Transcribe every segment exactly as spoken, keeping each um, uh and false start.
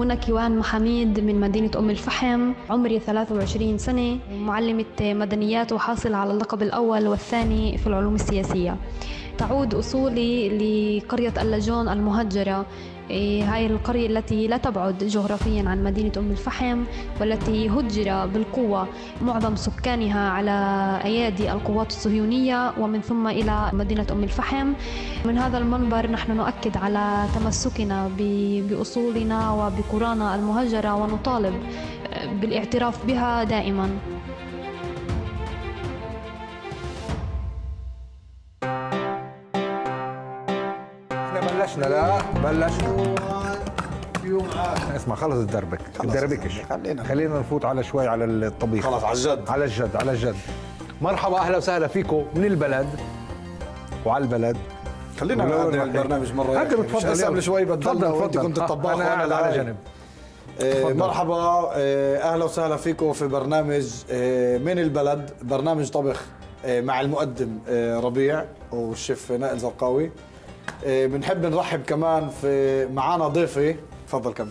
منى كيوان محميد من مدينة أم الفحم، عمري ثلاثة وعشرين سنة، معلمة مدنيات وحاصل على اللقب الأول والثاني في العلوم السياسية. تعود أصولي لقرية اللاجون المهجرة، هاي القرية التي لا تبعد جغرافيا عن مدينة أم الفحم والتي هجر بالقوة معظم سكانها على أيادي القوات الصهيونية ومن ثم إلى مدينة أم الفحم. من هذا المنبر نحن نؤكد على تمسكنا بأصولنا وبقرانا المهجرة ونطالب بالاعتراف بها دائما. بلشنا لا بلشنا يوم آخر. اسمع خلص الدربك الدربكش خلينا خلينا نفوت على شوي على الطبيخ، خلص على الجد على الجد على الجد. مرحبا اهلا وسهلا فيكم من البلد وعلى البلد. خلينا نقعد على البرنامج مره انت بتفضل قبل شوي بتضل وانت كنت الطباخ وانا على جنب. آه مرحبا آه اهلا وسهلا فيكم في برنامج آه من البلد، برنامج طبخ آه مع المقدم آه ربيع والشيف نائل زرقاوي. بنحب نرحب كمان في معانا ضيفه. تفضل كمل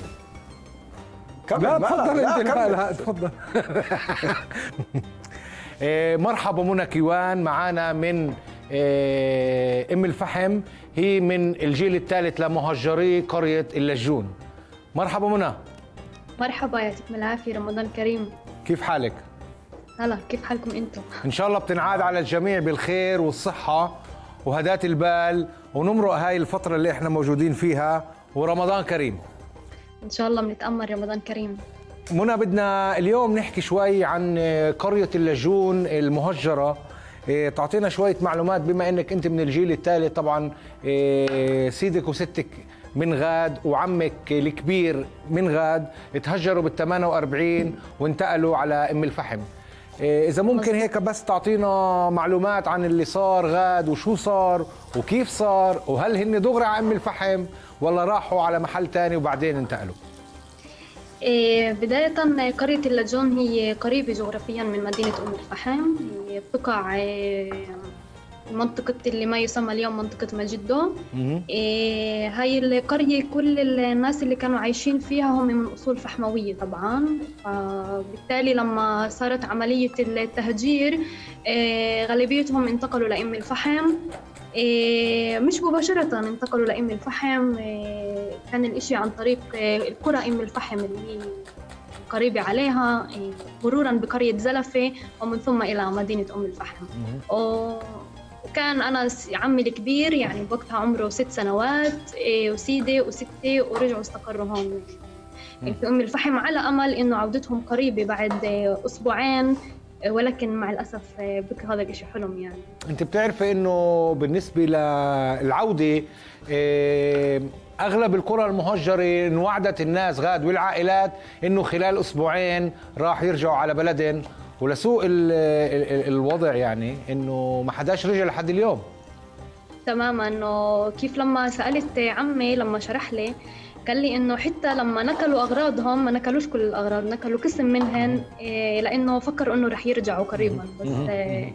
كمل لا تفضل انت لا تفضل. مرحبا منى كيوان معانا من ام الفحم، هي من الجيل الثالث لمهجري قريه اللاجون. مرحبا منى. مرحبا يعطيكم العافيه، رمضان كريم. كيف حالك؟ هلا كيف حالكم انتم؟ ان شاء الله بتنعاد على الجميع بالخير والصحه وهدات البال، ونمرق هاي الفترة اللي احنا موجودين فيها، ورمضان كريم إن شاء الله. بنتأمل رمضان كريم. منى بدنا اليوم نحكي شوي عن قرية اللاجون المهجرة، اه تعطينا شوية معلومات بما انك انت من الجيل الثالث. طبعا اه سيدك وستك من غاد وعمك الكبير من غاد تهجروا بالثمانية وأربعين وانتقلوا على ام الفحم. إذا ممكن هيك بس تعطينا معلومات عن اللي صار غاد وشو صار وكيف صار، وهل هن دغري على أم الفحم ولا راحوا على محل تاني وبعدين انتقلوا؟ بداية قرية اللاجون هي قريبة جغرافيا من مدينة أم الفحم، هي بتقع منطقة اللي ما يسمى اليوم منطقة مجدو. هاي القرية كل الناس اللي كانوا عايشين فيها هم من أصول فحموية طبعاً، بالتالي لما صارت عملية التهجير غالبيتهم انتقلوا لأم الفحم، مش مباشرة انتقلوا لأم الفحم، كان الإشي عن طريق القرى أم الفحم اللي قريبة عليها، مرورا بقرية زلفة ومن ثم إلى مدينة أم الفحم. وكان أنا عمي الكبير يعني بوقتها عمره ست سنوات وسيدي وستي، ورجعوا استقروا هون في أم الفحم على أمل إنه عودتهم قريبة بعد أسبوعين، ولكن مع الأسف بكى هذا الشيء حلم. يعني أنت بتعرفي إنه بالنسبة للعودة أغلب القرى المهجرة انوعدت الناس غاد والعائلات إنه خلال أسبوعين راح يرجعوا على بلدهم، ولسوء ال ال الوضع يعني إنه ما حداش رجع لحد اليوم. تماماً، إنه كيف لما سألت عمي لما شرح لي قال لي إنه حتى لما نكلوا أغراضهم ما نكلوش كل الأغراض، نكلوا قسم منهن إيه لأنه فكروا إنه رح يرجعوا قريباً، بس إيه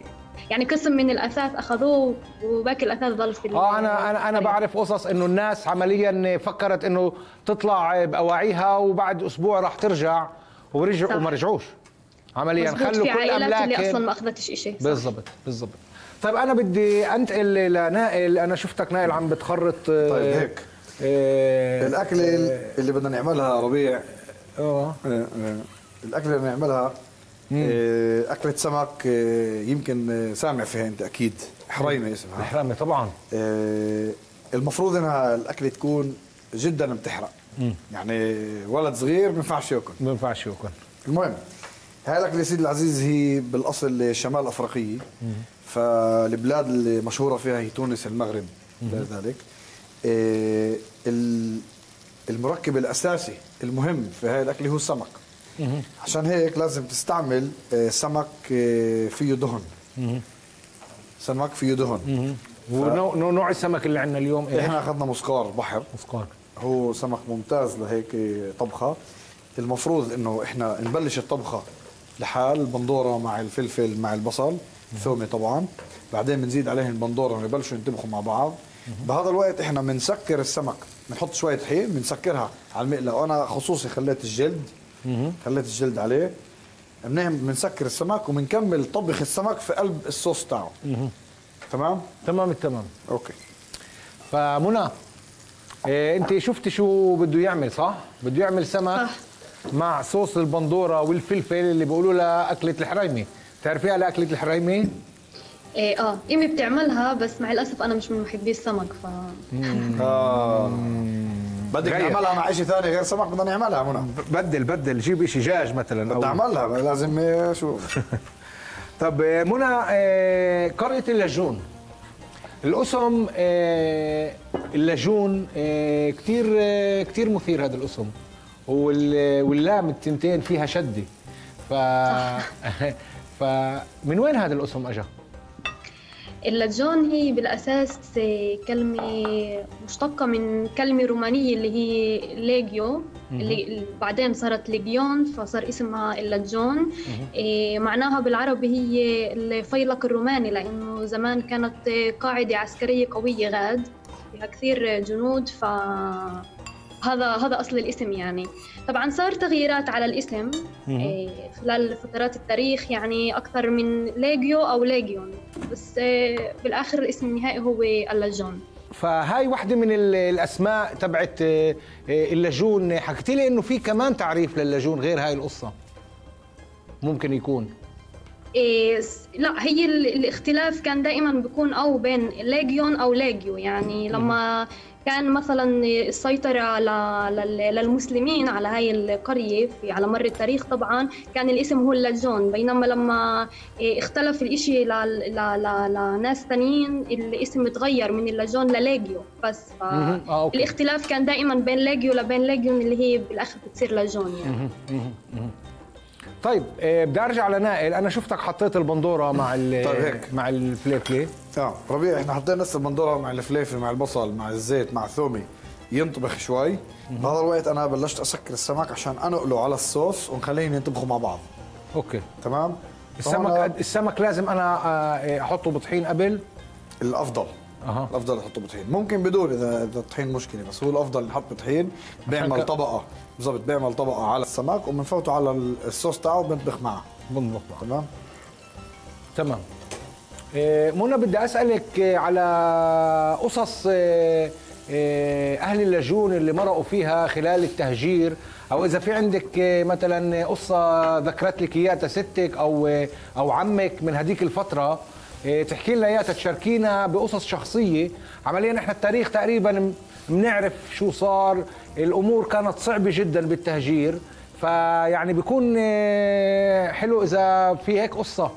يعني قسم من الأثاث أخذوه وباقي الأثاث ضل في آه أنا أنا أنا بعرف قصص إنه الناس عملياً فكرت إنه تطلع بأواعيها وبعد أسبوع راح ترجع ورجعوا وما رجعوش عمليا، خلوا كل املاك اللي اصلا ما اخذتش شيء. بالضبط بالضبط. طيب انا بدي انتقل لنائل، انا شفتك نائل عم بتخرط. طيب هيك إيه الاكله إيه اللي بدنا نعملها ربيع. اه إيه الاكله اللي نعملها إيه اكله سمك، إيه يمكن سامع فيها انت اكيد، حريمه اسمها. حريمه طبعا. إيه المفروض انها الاكله تكون جدا بتحرق، يعني ولد صغير ما ينفعش ياكل ما ينفعش ياكل. المهم هاي الأكلة سيدي العزيز هي بالأصل شمال أفريقية، فالبلاد المشهورة فيها هي تونس المغرب لذلك. إيه المركب الأساسي المهم في هاي الأكلة هو السمك، عشان هيك لازم تستعمل سمك فيه دهن. سمك فيه دهن. ونوع السمك اللي عندنا اليوم إيه؟ إحنا أخذنا مسقار بحر. مسقار هو سمك ممتاز لهيك طبخة. المفروض انه احنا نبلش الطبخه لحال، بندوره مع الفلفل مع البصل، ثومه طبعا، بعدين بنزيد عليهم البندوره ونبلشوا ينطبخوا مع بعض بهذا الوقت احنا بنسكر السمك، بنحط شويه طحين بنسكرها على المقله، وانا خصوصي خليت الجلد خليت الجلد عليه. بنسكر السمك وبنكمل طبخ السمك في قلب الصوص تاعه. تمام؟ تمام التمام. اوكي. فمنى إيه انت شفتي شو بده يعمل صح؟ بده يعمل سمك صح. مع صوص البندوره والفلفل اللي بيقولوا لها اكله الحريمي، بتعرفيها لاكله الحريمي؟ ايه اه، امي بتعملها بس مع الاسف انا مش من محبي السمك ف اه بدك نعملها مع شيء ثاني غير سمك؟ بدنا نعملها منى. بدل بدل جيب شيء دجاج مثلا او بدي اعملها لازم شو. طب منى قرية اللاجون الاسم اللاجون كثير كثير مثير هذا الاسم واللام التنتين فيها شده ف فمن وين هذا الاسم اجى؟ اللاجون هي بالاساس كلمه مشتقه من كلمه رومانيه اللي هي ليجيو اللي بعدين صارت ليجيون فصار اسمها اللاجون. إيه معناها بالعربي هي الفيلق الروماني لانه زمان كانت قاعده عسكريه قويه غاد فيها كثير جنود ف هذا هذا اصل الاسم يعني. طبعا صار تغييرات على الاسم إيه خلال فترات التاريخ يعني اكثر من ليجيو او ليجيون بس إيه بالاخر الاسم النهائي هو اللاجون. فهاي وحده من الاسماء تبعت اللاجون. حكيت لي انه في كمان تعريف لللاجون غير هاي القصه ممكن يكون إيه لا هي الاختلاف كان دائما بيكون او بين ليجيون او ليجيو يعني لما كان مثلا السيطرة للمسلمين على هاي القرية في على مر التاريخ طبعا كان الاسم هو اللاجون بينما لما اختلف الاشي لناس ثانيين الاسم تغير من اللاجون للاجيو بس الاختلاف كان دائما بين لاجيو لبين لاجيون اللي هي بالاخر بتصير لاجون يعني. طيب بدي ارجع لنائل، انا شفتك حطيت البندوره مع مع الفليفله. اه ربيع احنا حطينا نفس البندوره مع الفليفل مع البصل مع الزيت مع الثومي ينطبخ شوي. بهذا الوقت انا بلشت اسكر السمك عشان انقله على الصوص ونخليهم ينطبخوا مع بعض. اوكي تمام. السمك السمك لازم انا احطه بطحين قبل؟ الافضل أه. الافضل احطه بطحين، ممكن بدون اذا الطحين مشكله بس هو الافضل نحط بطحين. بيعمل ك... طبقه بالضبط بيعمل طبقه على السمك وبنفوته على الصوص تاعه وبنطبخ معه. بنطبخ معه تمام؟ تمام. إيه منى بدي اسالك على قصص إيه اهل اللاجون اللي مرقوا فيها خلال التهجير او اذا في عندك مثلا قصه ذكرت لك اياها ستك او او عمك من هذيك الفتره تحكي لنا اياها تشاركينا بقصص شخصيه. عمليا نحن التاريخ تقريبا بنعرف شو صار، الامور كانت صعبه جدا بالتهجير فيعني بيكون حلو اذا في هيك قصه.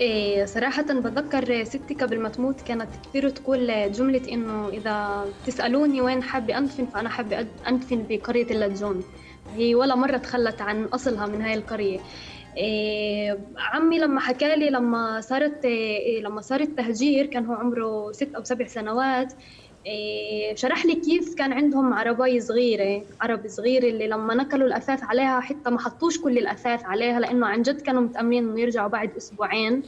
إيه صراحة بتذكر ستي قبل ما تموت كانت كثير تقول جملة إنه إذا تسألوني وين حابة أدفن فأنا حابة أدفن بقرية اللاجون. هي ولا مرة تخلت عن أصلها من هاي القرية. إيه عمي لما حكى لي لما صارت إيه لما صار التهجير كان هو عمره ست أو سبع سنوات. إيه شرح لي كيف كان عندهم عرباية صغيرة عرب صغير اللي لما نكلوا الأثاث عليها حتى ما حطوش كل الأثاث عليها لأنه عن جد كانوا متأملين إنه يرجعوا بعد أسبوعين.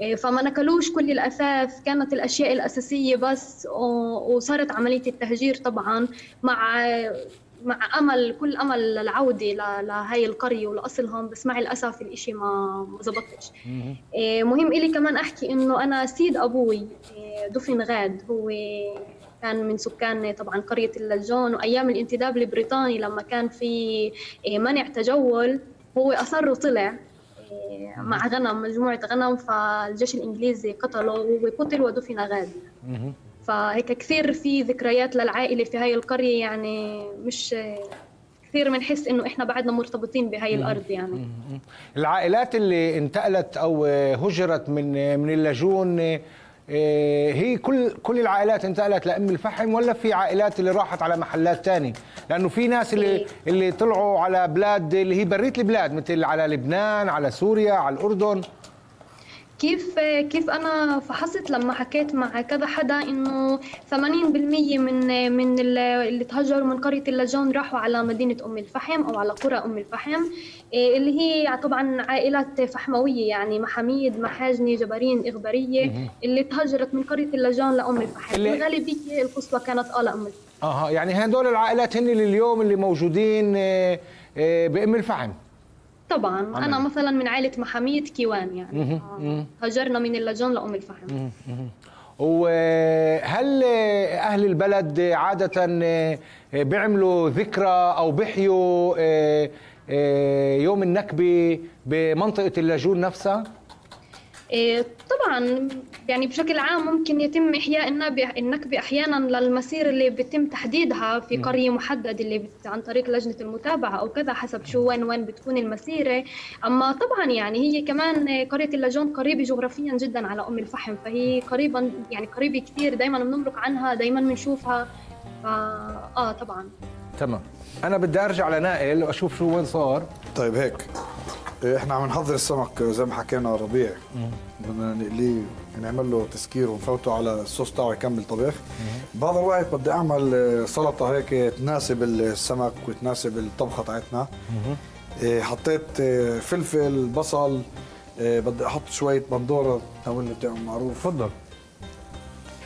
إيه فما نكلوش كل الأثاث كانت الأشياء الأساسية بس وصارت عملية التهجير طبعا مع مع أمل كل أمل للعودة لهاي القرية ولأصلهم بس مع الأسف الإشي ما زبطش. إيه مهم إلي كمان أحكي إنه أنا سيد أبوي دفن غاد هو كان من سكان طبعا قرية اللاجون وأيام الانتداب البريطاني لما كان في منع تجول هو أصر وطلع مع غنم مجموعة غنم فالجيش الإنجليزي قتله وهو قتل ودفن غاد. فهيك كثير في ذكريات للعائلة في هاي القرية يعني مش كثير بنحس إنه إحنا بعدنا مرتبطين بهاي الأرض يعني. العائلات اللي انتقلت أو هجرت من من اللاجون هي كل كل العائلات انتقلت لام الفحم ولا في عائلات اللي راحت على محلات ثانيه؟ لانه في ناس اللي اللي طلعوا على بلاد اللي هي برية البلاد مثل على لبنان على سوريا على الاردن. كيف كيف انا فحصت لما حكيت مع كذا حدا انه ثمانين بالمية من من اللي تهجروا من قريه اللاجون راحوا على مدينه ام الفحم او على قرى ام الفحم اللي هي طبعا عائلات فحمويه، يعني محاميد، محاجني، جبارين، اغباريه، اللي تهجرت من قريه اللاجون لام الفحم، الغالبيه القصوى كانت اه لام الفحم. اها يعني هدول العائلات هن لليوم اللي موجودين بام الفحم. طبعا عمين. انا مثلا من عائله محاميد كيوان، يعني هاجرنا من اللاجون لام الفحم. وهل اهل البلد عاده بيعملوا ذكرى او بيحيوا يوم النكبه بمنطقه اللاجون نفسها؟ طبعا يعني بشكل عام ممكن يتم احياء النكبه احيانا للمسير اللي بيتم تحديدها في قريه محدده اللي بت... عن طريق لجنه المتابعه او كذا، حسب شو وين وين بتكون المسيره. اما طبعا يعني هي كمان قريه اللاجون قريبه جغرافيا جدا على ام الفحم، فهي قريبا يعني قريبه كثير، دائما بنمرق عنها، دائما بنشوفها. ف... اه طبعا تمام. انا بدي ارجع لنائل واشوف شو وين صار. طيب هيك احنا عم نحضر السمك زي ما حكينا ربيع، بدنا نقليه نعمل له تسكير ونفوته على الصوص تاعه يكمل طبيخ. بعض الوقت بدي اعمل سلطه هيك تناسب السمك وتناسب الطبخه تاعتنا. حطيت فلفل، بصل، بدي احط شويه بندوره او اللي معروف. تفضل.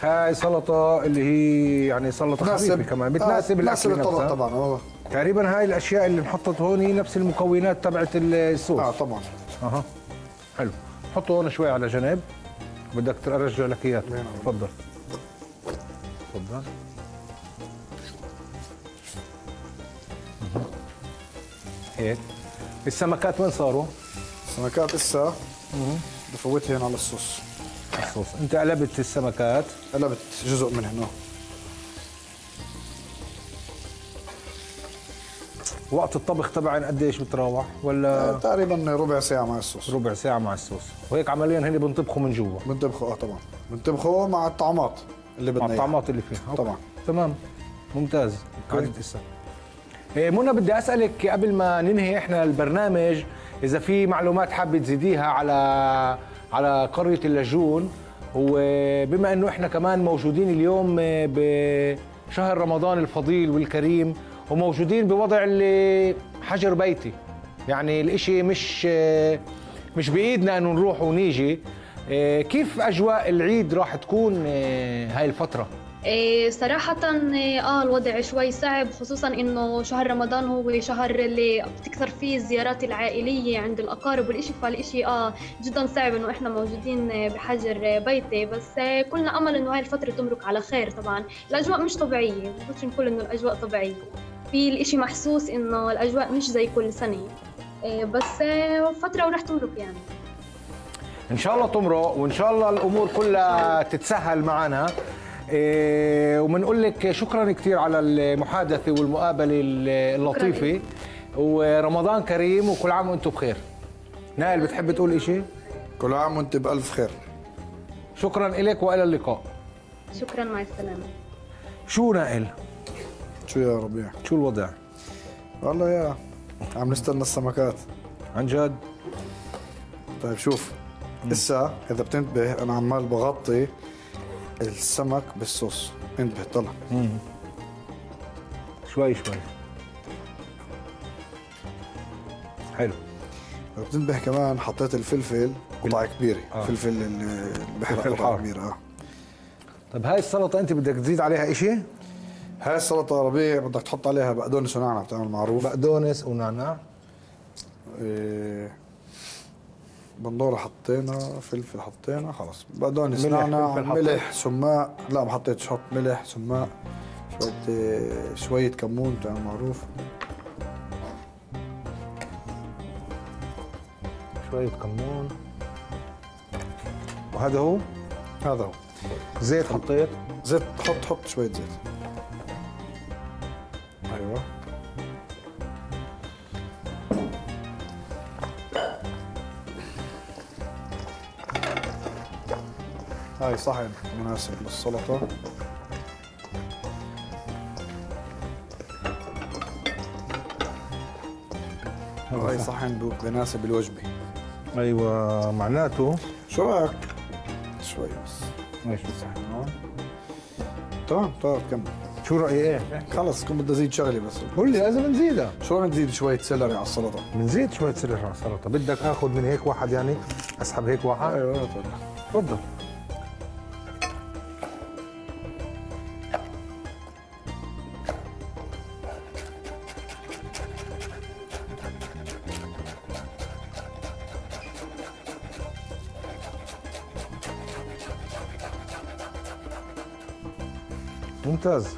هاي سلطه اللي هي يعني سلطه خفيفه كمان بتناسب الاكل نفسها طبعا. اه تقريبا هاي الاشياء اللي انحطت هون هي نفس المكونات تبعت الصوص. اه طبعا. اها حلو. حطه هون شوي على جنب، بدك ارجع لك اياه. تفضل تفضل. هيك السمكات وين صاروا؟ السمكات لسه بفوتها هنا على الصوص. الصوص انت قلبت السمكات؟ قلبت جزء من هنا. وقت الطبخ تبعن قديش بتراوح ولا؟ تقريبا ربع ساعة مع الصوص. ربع ساعة مع الصوص، وهيك عمليا هن بنطبخوا من جوا. بنطبخوا اه طبعا، بنطبخوا مع الطعمات اللي بدنا اياها. مع الطعمات اللي فيها طبعا. تمام ممتاز. عادت السنة. منى بدي اسألك قبل ما ننهي احنا البرنامج إذا في معلومات حابة تزيديها على على قرية اللاجون، وبما إنه احنا كمان موجودين اليوم بشهر رمضان الفضيل والكريم وموجودين بوضع اللي حجر بيتي، يعني الاشي مش مش بايدنا انه نروح ونيجي، كيف اجواء العيد راح تكون هاي الفتره؟ إيه صراحة اه الوضع شوي صعب، خصوصا انه شهر رمضان هو شهر اللي بتكثر فيه الزيارات العائلية عند الاقارب والشيء، فالشيء اه جدا صعب انه احنا موجودين بحجر بيتي، بس كلنا امل انه هاي الفترة تمرق على خير. طبعا الاجواء مش طبيعية، مش نقول انه الاجواء طبيعية، في الاشي محسوس انه الاجواء مش زي كل سنة، إيه بس فترة ورح تمرق يعني. ان شاء الله تمرق، وان شاء الله الامور كلها تتسهل معنا. إيه وبنقول لك شكرا كثير على المحادثه والمقابله اللطيفه إيه. ورمضان كريم وكل عام وانتم بخير. نائل بتحب تقول شيء؟ كل عام وانت بالف خير. شكرا لك والى اللقاء. شكرا مع السلامه. شو نائل؟ شو يا ربيع؟ شو الوضع؟ والله يا عم نستنى السمكات عن جد. طيب شوف لسه اذا بتنتبه انا عمال بغطي السمك بالصوص، انتبه طلع. امم شوي شوي. حلو. بتنتبه كمان حطيت الفلفل قطعة كبيرة، آه. فلفل البحر قطعة كبيرة. اه طيب هاي السلطة أنت بدك تزيد عليها شيء؟ هاي السلطة ربيع بدك تحط عليها بقدونس ونعناع بتعمل معروف. بقدونس ونعناع. إيه بندوره حطينا، فلفل حطينا، خلص بقدونس نعناع، ملح، سماق. لا ما حطيتش، حط ملح، سماق، شوية شوية كمون بتاع معروف، شوية كمون. وهذا هو؟ هذا هو. زيت حطيت؟ زيت حط حط شوية زيت. أيوه هاي صحن مناسب للسلطة. هاي صحن بيناسب الوجبة. أيوة معناته شو رايك؟ شوي بس. ماشي بس تمام تمام كمل. شو رأيك ايه؟ خلص كنت بدي ازيد شغله بس. قول لي لازم نزيدها. شو رأيك نزيد شوية سلري على السلطة؟ بنزيد شوية سلري على السلطة، بدك آخذ من هيك واحد يعني؟ أسحب هيك واحد؟ أيوه تفضل. تفضل. ممتاز.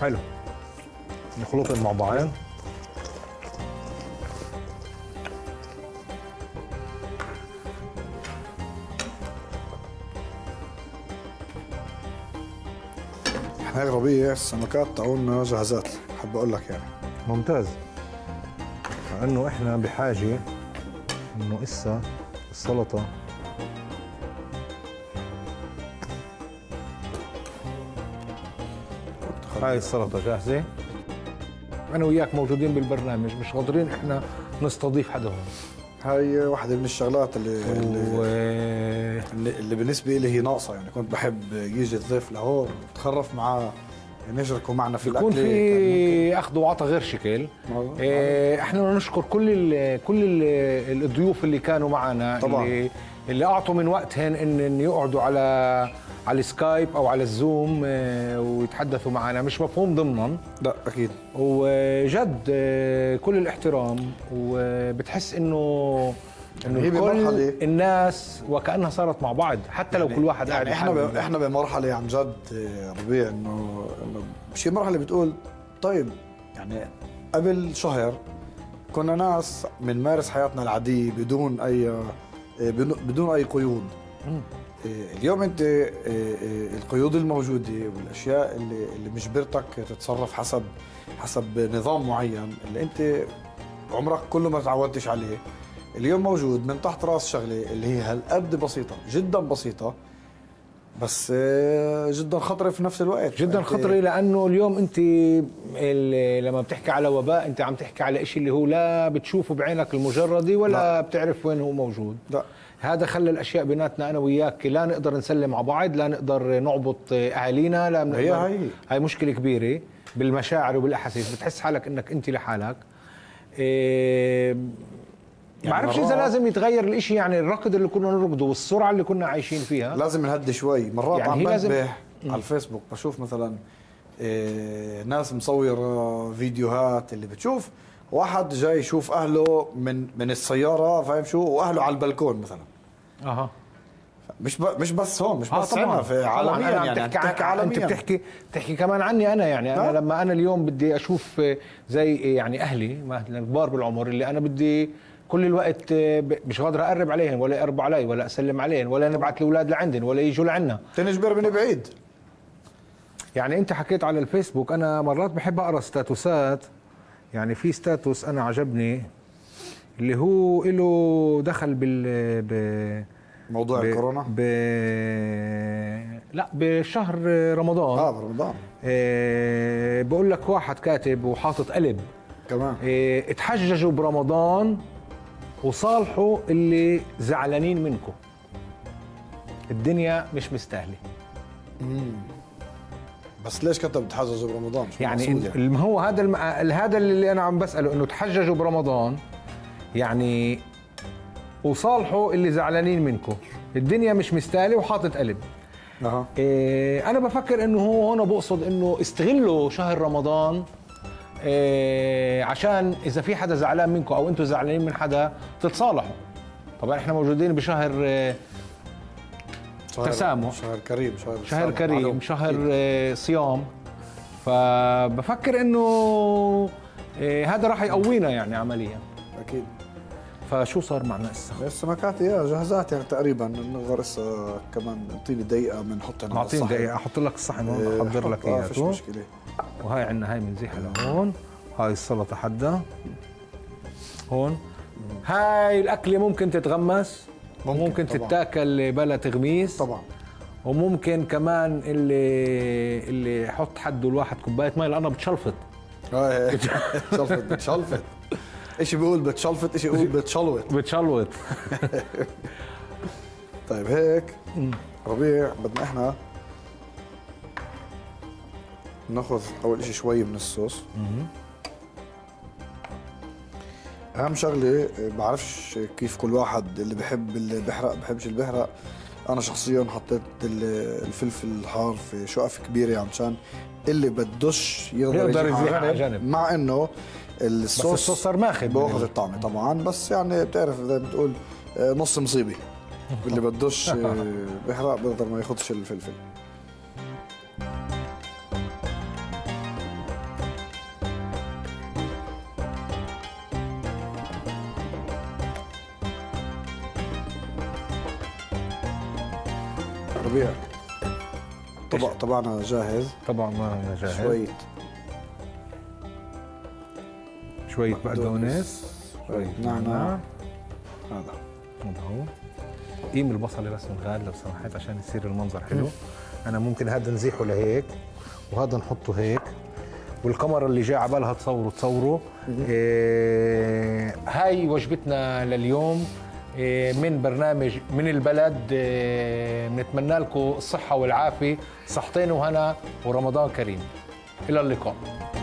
حلو. نخلطهم مع بعض. هاي ربيع السمكات تاعونا جاهزات، حابب اقول لك يعني. ممتاز. لانه احنا بحاجه انه هسه السلطه هاي السلطة جاهزة. أنا وياك موجودين بالبرنامج، مش قادرين إحنا نستضيف حدا هون. هاي واحدة من الشغلات اللي و... اللي, اللي بالنسبة لي هي ناقصة، يعني كنت بحب يجي الضيف لهون بتخرف معاه نشركوا معنا في الأكل. يكون في أخذ وعطى غير شكل. إيه إحنا نشكر كل ال كل ال الضيوف اللي كانوا معنا طبعاً. اللي اللي أعطوا من وقتهم إن يقعدوا على على السكايب او على الزوم ويتحدثوا معنا، مش مفهوم ضمنا، لا اكيد، وجد كل الاحترام، وبتحس انه انه يعني كل الناس وكانها صارت مع بعض حتى لو يعني كل واحد قاعد يعني احنا احنا بمرحله عن جد ربيع انه بشي مرحله بتقول طيب يعني قبل شهر كنا ناس بنمارس حياتنا العاديه بدون اي بدون اي قيود. اليوم انت القيود الموجوده والاشياء اللي اللي مجبرتك تتصرف حسب حسب نظام معين اللي انت عمرك كله ما تعودتش عليه، اليوم موجود من تحت راس شغله اللي هي هالقد بسيطه، جدا بسيطه، بس جدا خطره في نفس الوقت. جدا خطره لانه اليوم انت لما بتحكي على وباء انت عم تحكي على شيء اللي هو لا بتشوفه بعينك المجرده ولا لا. بتعرف وين هو موجود. لا. هذا خلى الاشياء بيناتنا انا وياك لا نقدر نسلم على بعض، لا نقدر نعبط اهالينا، لا هي هي هاي مشكله كبيره بالمشاعر وبالاحاسيس، بتحس حالك انك انت لحالك. إيه ما بعرفش اذا لازم يتغير الاشي، يعني الركض اللي كنا نركضه والسرعه اللي كنا عايشين فيها لازم نهدي شوي. مرات يعني عم بنبه على الفيسبوك بشوف مثلا إيه ناس مصوره فيديوهات اللي بتشوف واحد جاي يشوف اهله من من السياره، فاهم شو، واهله على البلكون مثلا. اها مش مش بس هون، مش بس هنا، في عالميا يعني. انت بتحكي عالميا، انت بتحكي بتحكي كمان عني انا يعني. انا لما انا اليوم بدي اشوف زي يعني اهلي مثلا كبار بالعمر اللي انا بدي كل الوقت مش قادر اقرب عليهم ولا اقرب علي ولا اسلم عليهم ولا نبعث الاولاد لعندهم ولا يجوا لعنا، تنجبر من بعيد. يعني انت حكيت على الفيسبوك، انا مرات بحب اقرا ستاتوسات، يعني في ستاتوس انا عجبني اللي هو له دخل بال ب موضوع ب... الكورونا ب... لا بشهر رمضان. اه برمضان. إيه بقول لك واحد كاتب وحاطط قلب كمان، إيه اتحججوا برمضان وصالحوا اللي زعلانين منكم، الدنيا مش مستاهله. امم بس ليش كتب تحججوا برمضان؟ يعني, يعني هو هذا الم... هذا اللي انا عم بساله، انه تحججوا برمضان يعني وصالحوا اللي زعلانين منكم، الدنيا مش مستاهله وحاطط قلب. اها إيه انا بفكر انه هو هون بقصد انه استغلوا شهر رمضان إيه عشان اذا في حدا زعلان منكم او انتم زعلانين من حدا تتصالحوا. طبعا احنا موجودين بشهر إيه تسامح، شهر كريم، شهر شهر كريم، شهر صيام، فبفكر انه هذا راح يقوينا يعني عمليا. اكيد. فشو صار معنا هسه؟ السمكات يا جاهزات يعني تقريبا، بنقدر هسه كمان اعطيني دقيقه بنحطها على الصحن. اعطيني دقيقه احط لك الصحن هون، احضر لك اياه. مش مشكله. وهاي عندنا هاي بنزيحها لهون، هاي السلطه حدها هون، هاي الاكله ممكن تتغمس، ممكن, ممكن تتاكل بلا تغميس طبعا، وممكن كمان اللي اللي يحط حده الواحد كوبايه مي لانها بتشلفط. اه بتشلفط بتشلفط ايش بيقول بتشلفت، ايش بيقول بتشلوت بتشلوت طيب هيك ربيع بدنا احنا ناخذ اول شيء شوي من الصوص. اهم شغله بعرفش كيف كل واحد اللي بحب اللي بحرق بحبش اللي بحرق. انا شخصيا حطيت الفلفل الحار في شقف كبيره عشان اللي بدوش يقدر يزيح، مع انه الصوص بس الصوص صار ماخذ بياخذ الطعمه طبعا، بس يعني بتعرف زي ما بتقول نص مصيبه اللي بدوش بحرق بيقدر ما ياخذش الفلفل. طبق طبعنا جاهز، طبعنا جاهز. شوية شوية بقدونس، شوية نعناع، هذا هذا هو. قيم البصلة بس منغال لو سمحت عشان يصير المنظر حلو. أنا ممكن هذا نزيحه لهيك وهذا نحطه هيك، والكاميرا اللي جاي على بالها تصوروا تصوروا. إيه هاي وجبتنا لليوم من برنامج من البلد. بنتمنى لكم الصحة والعافية، صحتين وهنا ورمضان كريم. إلى اللقاء.